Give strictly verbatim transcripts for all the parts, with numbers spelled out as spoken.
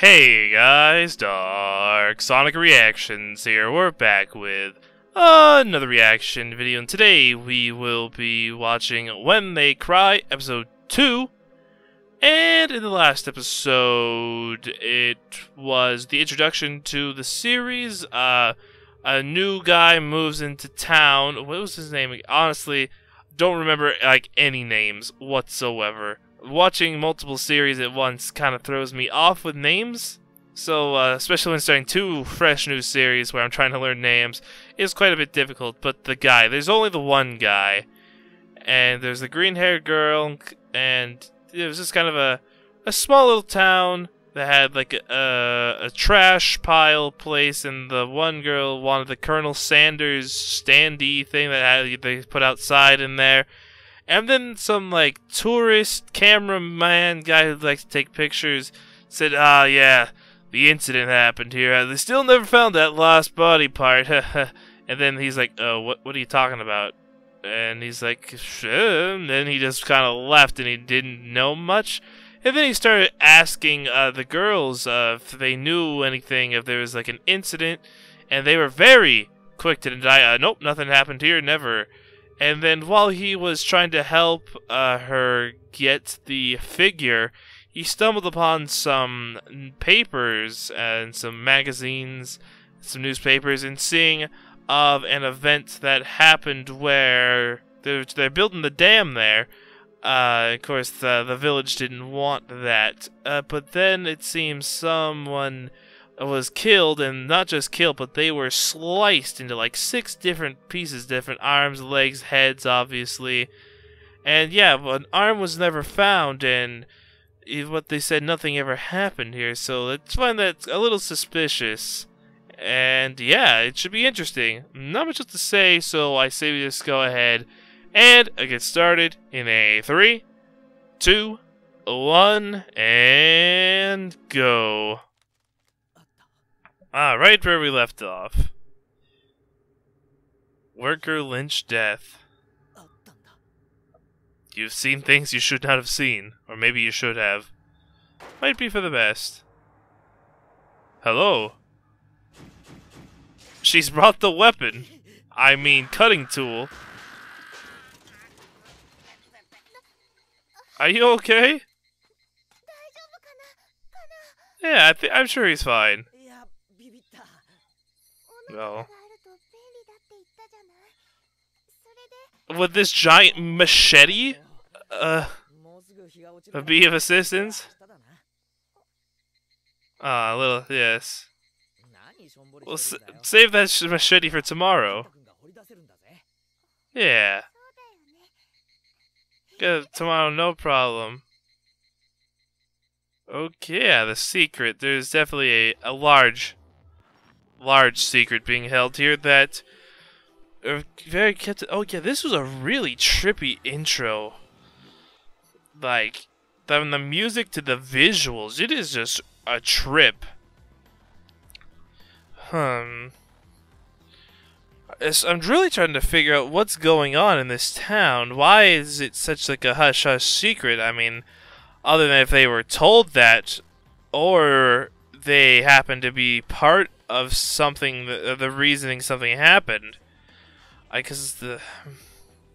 Hey guys, Dark Sonic Reactions here. We're back with another reaction video, and today we will be watching When They Cry, Episode two. And in the last episode, it was the introduction to the series. Uh, a new guy moves into town. What was his name? Honestly, don't remember like any names whatsoever. Watching multiple series at once kind of throws me off with names, so uh, especially when starting two fresh new series where I'm trying to learn names, is quite a bit difficult. But the guy, there's only the one guy, and there's the green-haired girl, and it was just kind of a, a small little town that had like a, a trash pile place, and the one girl wanted the Colonel Sanders standee thing that had, they put outside in there. And then some, like, tourist cameraman guy who likes to take pictures said, ah, yeah, the incident happened here. They still never found that lost body part. And then he's like, oh, what, what are you talking about? And he's like, sure. And then he just kind of left and he didn't know much. And then he started asking uh, the girls uh, if they knew anything, if there was, like, an incident. And they were very quick to deny, uh, nope, nothing happened here, never. And then while he was trying to help uh, her get the figure, he stumbled upon some papers and some magazines, some newspapers, and seeing of an event that happened where they're, they're building the dam there. Uh, of course, the, the village didn't want that. Uh, but then it seems someone was killed, and not just killed, but they were sliced into like six different pieces, different arms, legs, heads, obviously. And yeah, an arm was never found, and what they said, nothing ever happened here, so let's find that a little suspicious. And yeah, it should be interesting. Not much else to say, so I say we just go ahead and get started in a three, two, one, and go. Ah, right where we left off. Worker lynch death. You've seen things you should not have seen, or maybe you should have. Might be for the best. Hello. She's brought the weapon. I mean, cutting tool. Are you okay? Yeah, I th I'm sure he's fine. No. Would this giant machete uh, be of assistance? Ah, a little, yes. We'll s save that machete for tomorrow. Yeah. Good, tomorrow, no problem. Okay, yeah, the secret. There's definitely a, a large... large secret being held here that are very kept. Oh yeah, this was a really trippy intro. Like, from the music to the visuals, it is just a trip. Hmm. I'm really trying to figure out what's going on in this town. Why is it such like a hush hush secret? I mean, other than if they were told that, or they happen to be part of something, the, the reasoning something happened. I guess the...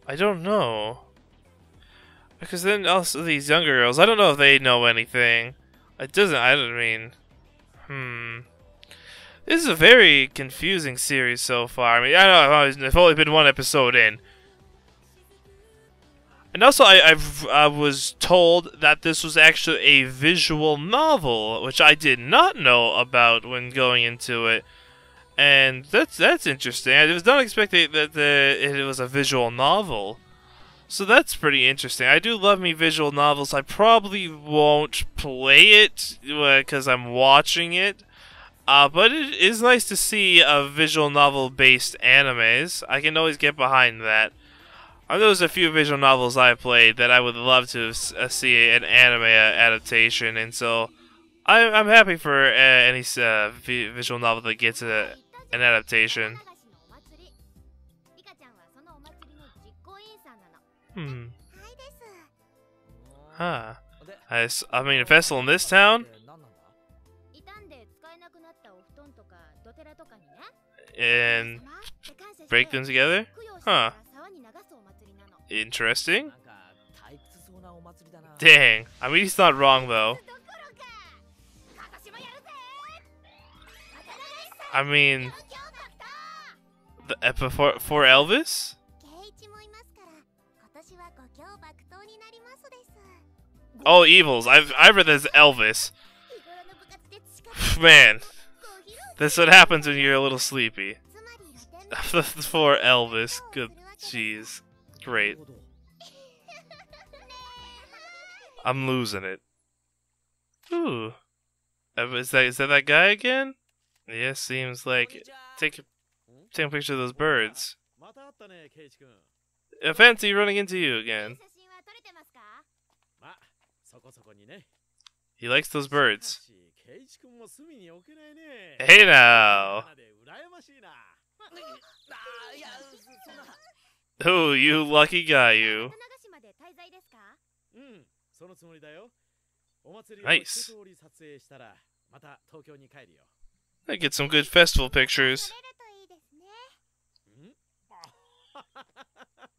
I don't know. Because then also these younger girls, I don't know if they know anything. It doesn't, I don't mean... Hmm. This is a very confusing series so far. I mean, I don't know, I've only been one episode in. And also, I I've, I was told that this was actually a visual novel, which I did not know about when going into it, and that's that's interesting. I was not expecting that the, it was a visual novel, so that's pretty interesting. I do love me visual novels. I probably won't play it because uh, I'm watching it, uh, but it is nice to see a visual novel-based animes. I can always get behind that. There's a few visual novels I played that I would love to see an anime adaptation, and so I'm happy for any visual novel that gets an adaptation. Hmm. Huh. I'm a vessel in this town? and break them together? Huh. Interesting. Dang. I mean, he's not wrong, though. I mean... The epi for, for Elvis? All evils. I've, I read this as Elvis. Man. That's what happens when you're a little sleepy. For Elvis. Good. Jeez. Great. I'm losing it. Ooh. Is that, is that that guy again? Yeah, seems like it. Take a, take a picture of those birds. I fancy running into you again. He likes those birds. Hey now! Oh, you lucky guy, you. Nice. I get some good festival pictures.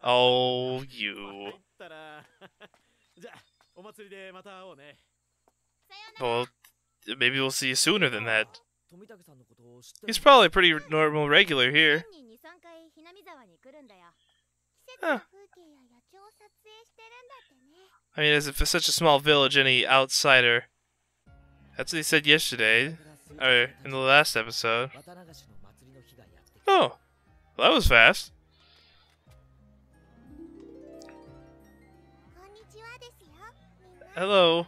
Oh, you. Well, maybe we'll see you sooner than that. He's probably a pretty normal regular here. Huh. I mean, as if it's such a small village, any outsider. That's what he said yesterday, or in the last episode. Oh, well, that was fast. Hello.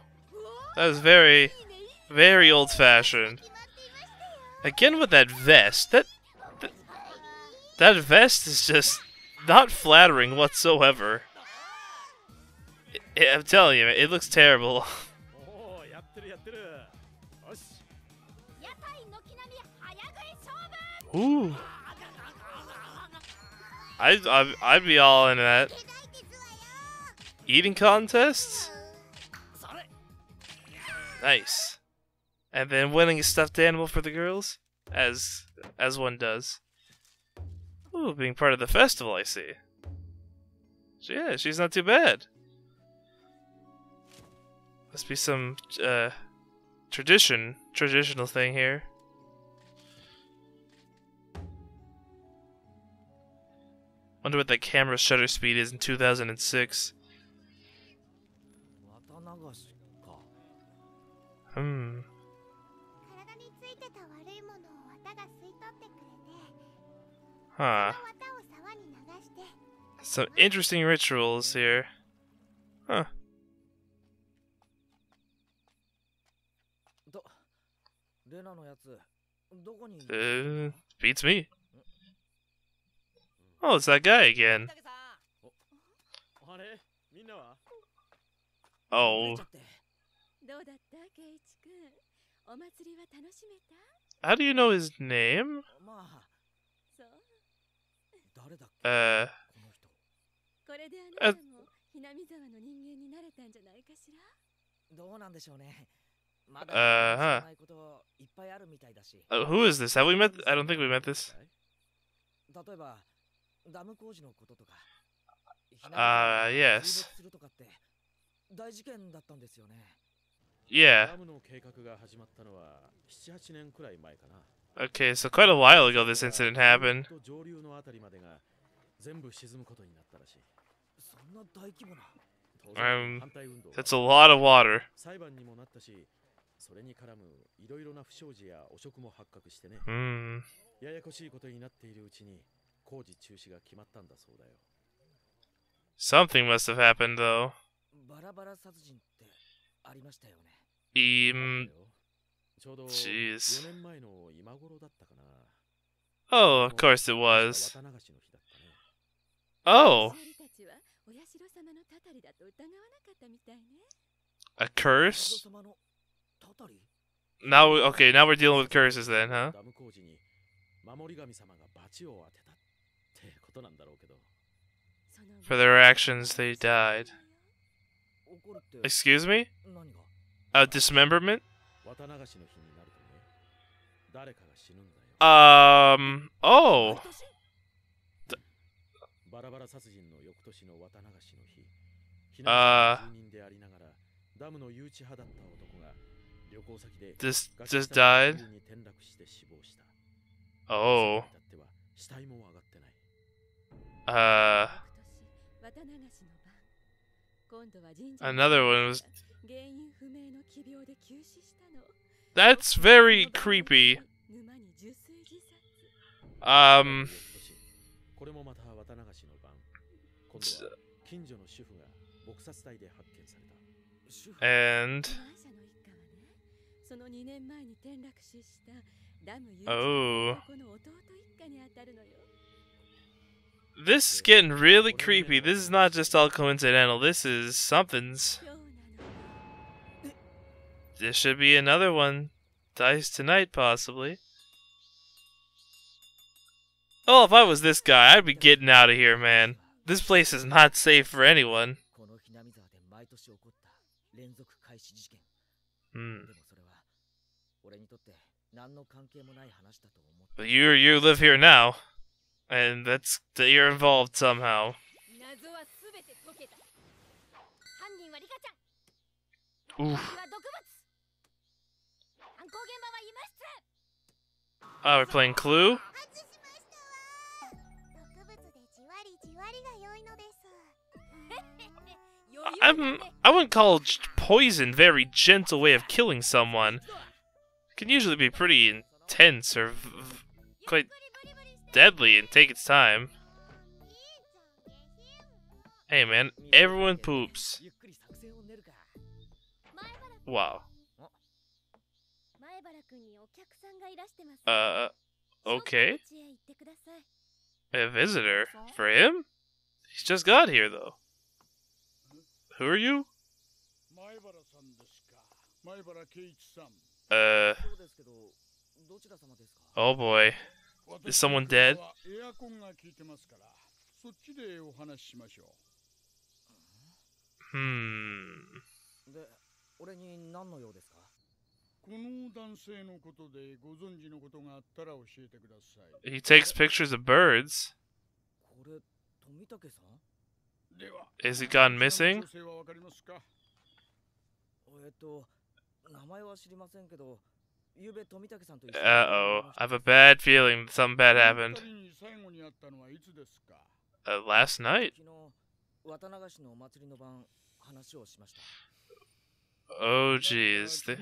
That was very, very old-fashioned. Again with that vest. That, that, that vest is just not flattering whatsoever. I'm telling you, it looks terrible. Ooh. I'd, I'd, I'd be all in that. Eating contests? Nice. And then winning a stuffed animal for the girls? As, as one does. Ooh, being part of the festival, I see. Yeah, she's not too bad. Must be some uh, tradition, traditional thing here. Wonder what the camera shutter speed is in two thousand six. Hmm. Huh. Some interesting rituals here. Huh. Uh, beats me. Oh, it's that guy again. Oh. How do you know his name? Uh, uh Uh-huh. Uh, who is this? Have we met? I don't think we met this. Uh, yes. Yeah. Okay, so quite a while ago this incident happened. Um, that's a lot of water. Hmm. Something must have happened, though. Um, jeez. Oh, of course it was. Oh! A curse? Now, okay, now we're dealing with curses then, huh? For their actions, they died. Excuse me? Uh, dismemberment? Um. Oh. Uh. This just died. Oh. Uh. Another one was. That's very creepy. Um. And. Oh. This is getting really creepy. This is not just all coincidental. This is something's. There should be another one. Dies tonight, possibly. Oh, if I was this guy, I'd be getting out of here, man. This place is not safe for anyone. Hmm. But you you live here now, and that's that you're involved somehow. Oof. Oh, we're playing Clue? I'm, I wouldn't call poison a very gentle way of killing someone. It can usually be pretty intense or v v quite deadly and take its time. Hey man, everyone poops. Wow. Uh, okay. A visitor? For him? He's just got here, though. Who are you? Uh... Oh boy. Is someone dead? Hmm... He takes pictures of birds. Is he gone missing? Uh-oh. I have a bad feeling something bad happened. Uh, last night? Oh, jeez. Uh,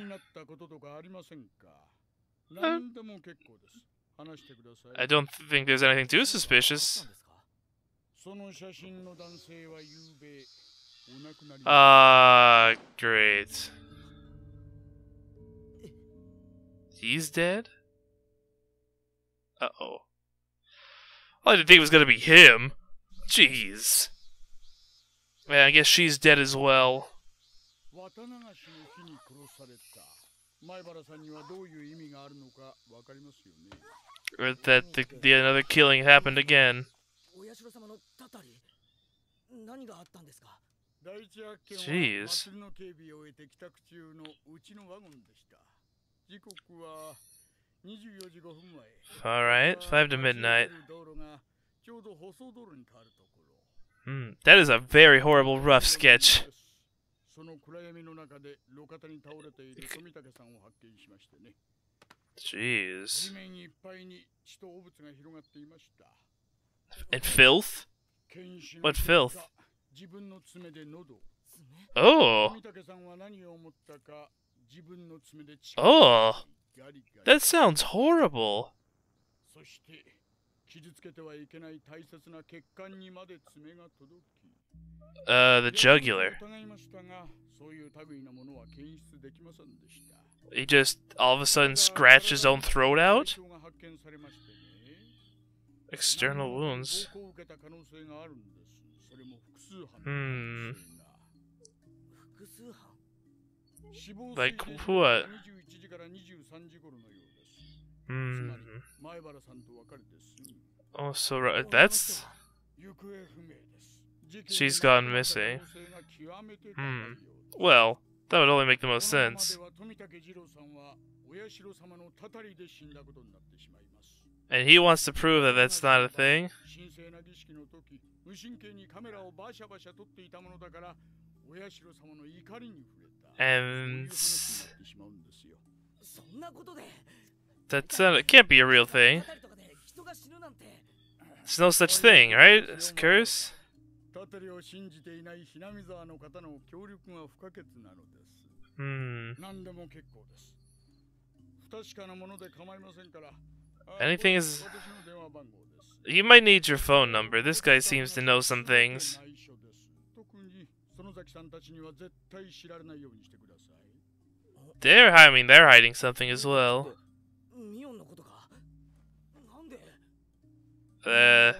I don't think there's anything too suspicious. Ah, uh, great. He's dead? Uh-oh. I didn't think it was gonna be him. Jeez. Man, I guess she's dead as well. Or that the, the another killing happened again. Jeez. Alright, five to midnight. Hmm, that is a very horrible, rough sketch. Jeez. And filth? What filth? Oh! Oh! That sounds horrible! Uh, the jugular. He just all of a sudden scratched his own throat out? External wounds. Hmm. Like what? Hmm. Oh, so right. That's. She's gone missing. Hmm. Well, That would only make the most sense. And he wants to prove that that's not a thing? And... that's not, it can't be a real thing. There's no such thing, right? It's a curse? Hmm. Anything is... You might need your phone number. This guy seems to know some things. They're, I mean, they're hiding something as well. Uh,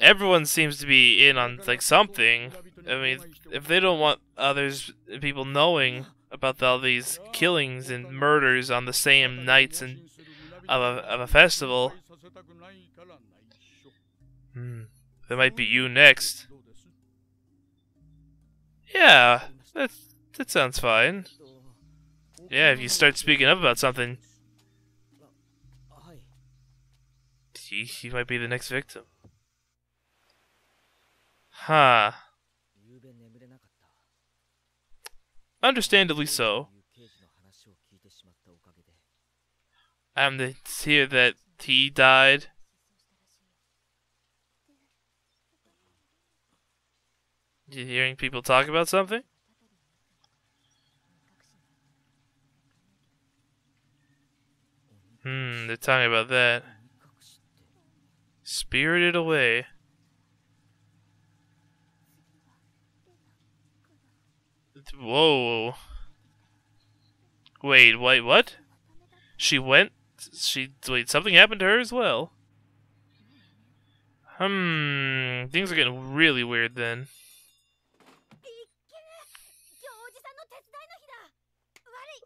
everyone seems to be in on like something. I mean, if they don't want others, people knowing about all these killings and murders on the same nights and of a, of a festival, hmm, that might be you next. Yeah, that that sounds fine. Yeah, if you start speaking up about something, he, he might be the next victim. Huh. Understandably so. I'm to hear that he died. You hearing people talk about something? Hmm, they're talking about that. Spirited Away. Whoa. Wait, wait, what? She went? She, wait, something happened to her as well. Hmm, things are getting really weird then.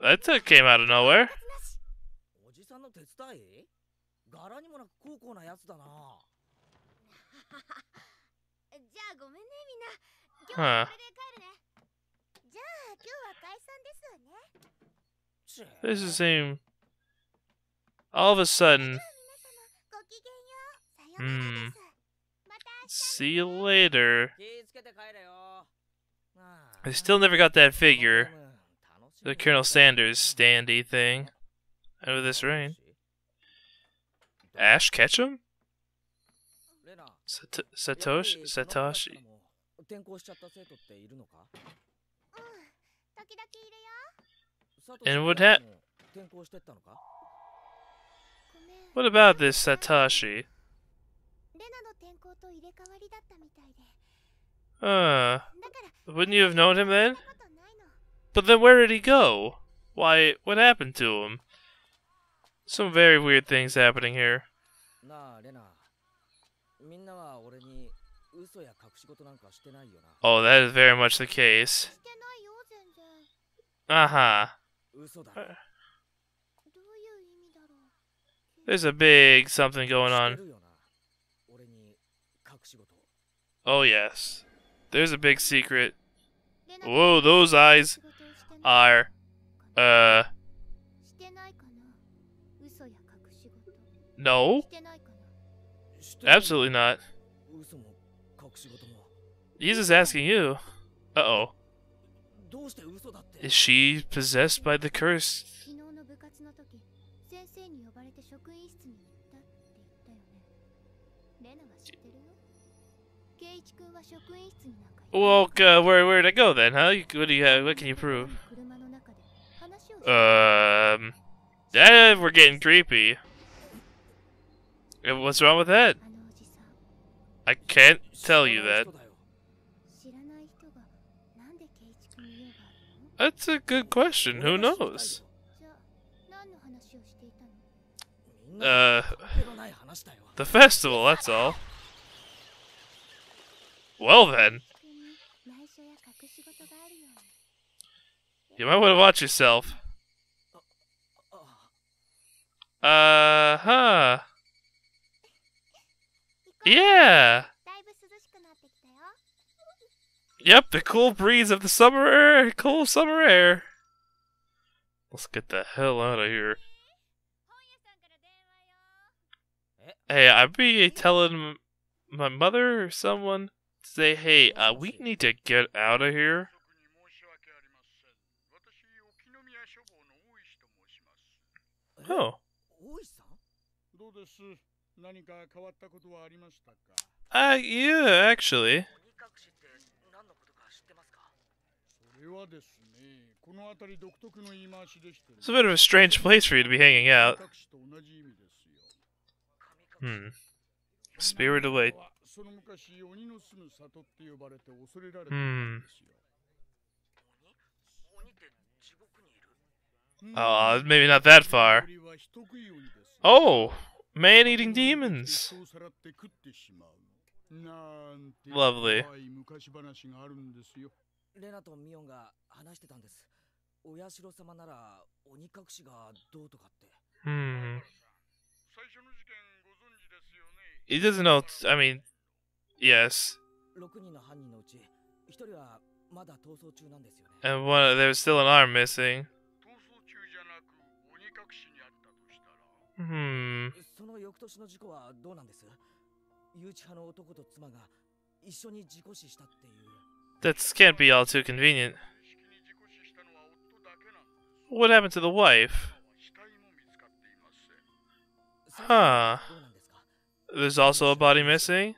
That took, came out of nowhere. Huh. This is the same. All of a sudden. Hmm. See you later. I still never got that figure. The Colonel Sanders standee thing. Over this rain. Ash Ketchum? Sat Satoshi? Satoshi. And what hap- What about this Satoshi? Uh, wouldn't you have known him then? But then where did he go? Why, what happened to him? Some very weird things happening here. Oh, that is very much the case. Uh-huh. There's a big something going on. Oh, yes. There's a big secret. Whoa, those eyes are, uh... No. Absolutely not. He's just asking you. Uh-oh. Is she possessed by the curse? Well, uh, where where'd I go then, huh? What do you have? What can you prove? Um, eh, we're getting creepy. What's wrong with that? I can't tell you that. That's a good question. Who knows? Uh, the festival, that's all. Well then. You might want to watch yourself. Uh-huh. Yeah. Yep, the cool breeze of the summer air. Cool summer air. Let's get the hell out of here. Hey, I'd be telling my mother or someone to say, hey, uh, we need to get out of here. Oh. Uh, yeah, actually. It's a bit of a strange place for you to be hanging out. Hmm. Spirited Away. Hmm. Oh, maybe not that far. Oh! Man-eating demons! Lovely. Hmm. He doesn't know, I mean, yes. And one, there's still an arm missing. Hmm. That can't be all too convenient. What happened to the wife? Huh. There's also a body missing?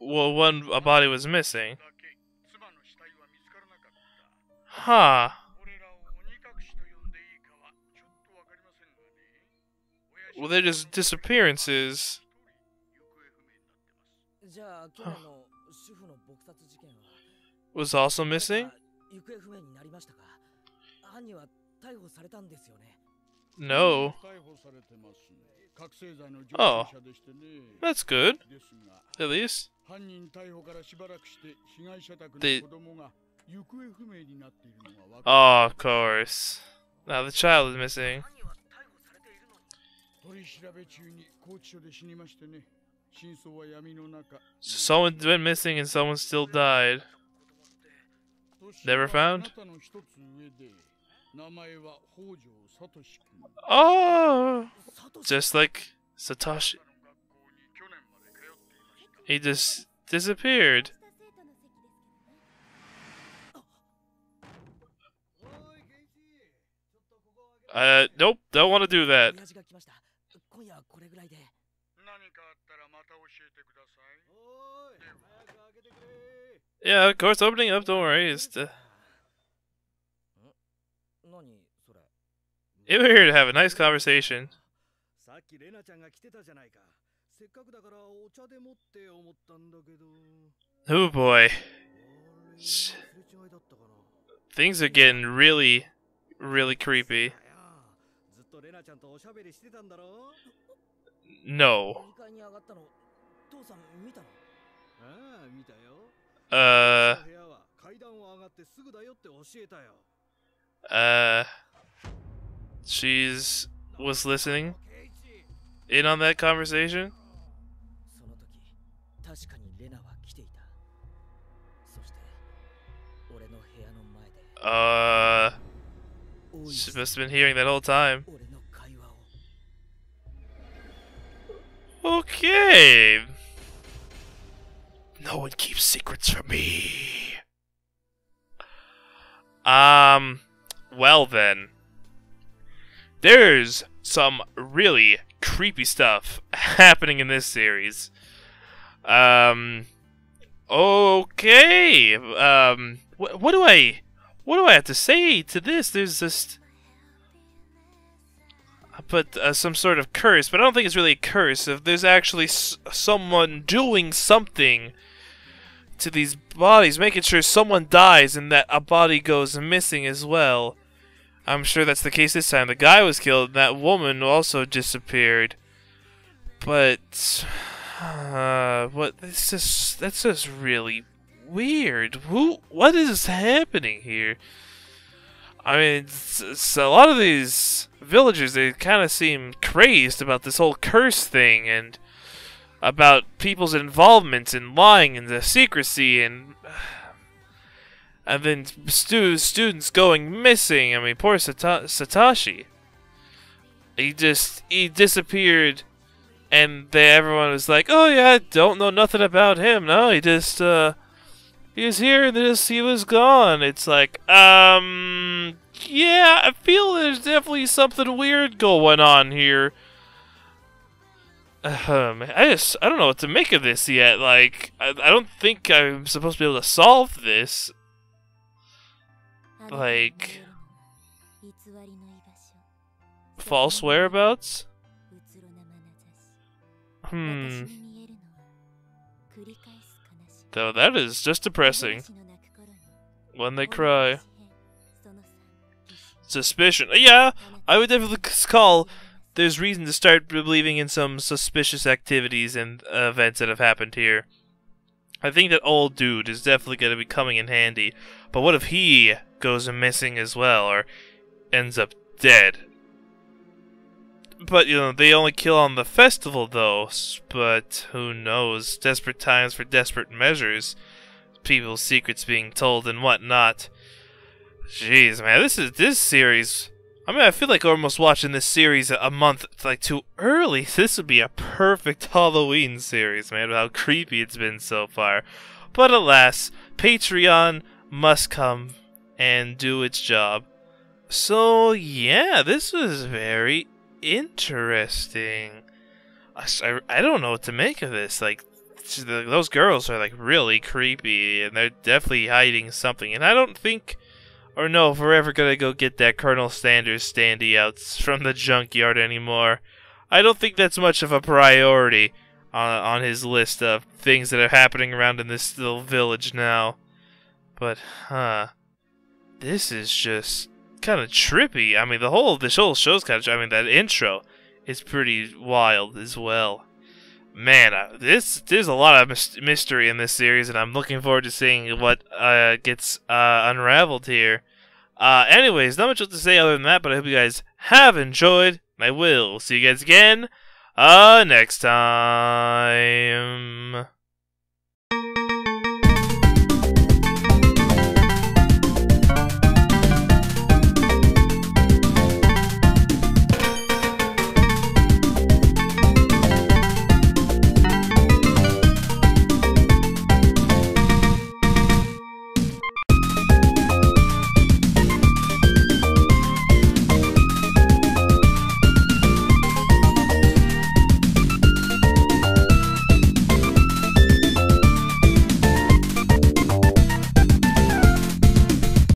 Well, one a body was missing. Huh. Well, they're just disappearances. Huh. Was also missing? No. Oh. That's good. At least. They... Oh, of course. Now the child is missing. Someone went missing and someone still died. Never found? Oh! Just like Satoshi. He just disappeared. Uh, nope, don't want to do that. Yeah, of course, opening up, don't worry. It's the... We're here to have a nice conversation. Oh boy. Things are getting really, really creepy. No. Uh. Uh. She's was listening in on that conversation. Uh. She must have been hearing that whole time. Okay. No one keeps secrets from me. Um, well then. There's some really creepy stuff happening in this series. Um, okay. Um, wh what do I, what do I have to say to this? There's just... But uh, some sort of curse, but I don't think it's really a curse. If there's actually s someone doing something to these bodies, making sure someone dies and that a body goes missing as well. I'm sure that's the case this time. The guy was killed, and that woman also disappeared. But uh, what? It's just that's just really weird. Who? What is happening here? I mean, it's, it's a lot of these villagers, they kind of seem crazed about this whole curse thing, and about people's involvements in lying and the secrecy and and then stu students going missing. I mean, poor Sato Satoshi. He just he disappeared, and they, everyone was like, "Oh yeah, I don't know nothing about him. No, he just uh, he was here and this he was gone." It's like, um, yeah, I feel there's definitely something weird going on here. Um, I just I don't know what to make of this yet. Like, I, I don't think I'm supposed to be able to solve this. Like, false whereabouts? Hmm. Though that is just depressing. When They Cry. Suspicion. Yeah, I would definitely call there's reason to start believing in some suspicious activities and uh, events that have happened here. I think that old dude is definitely going to be coming in handy. But what if he goes missing as well, or ends up dead? But, you know, they only kill on the festival, though. But who knows? Desperate times for desperate measures. People's secrets being told and whatnot. Jeez, man, this is this series. I mean, I feel like almost watching this series a month, like, too early. This would be a perfect Halloween series, man, how creepy it's been so far. But alas, Patreon must come and do its job. So, yeah, this was very interesting. I, I don't know what to make of this. Like, those girls are, like, really creepy, and they're definitely hiding something. And I don't think... or no, if we're ever gonna go get that Colonel Sanders standee out from the junkyard anymore. I don't think that's much of a priority on, on his list of things that are happening around in this little village now. But, huh. This is just kind of trippy. I mean, the whole, this whole show's kind of, I mean, that intro is pretty wild as well. Man, uh, this there's a lot of mystery in this series, and I'm looking forward to seeing what uh, gets uh, unraveled here. Uh, anyways, not much else to say other than that, but I hope you guys have enjoyed. I will see you guys again uh, next time.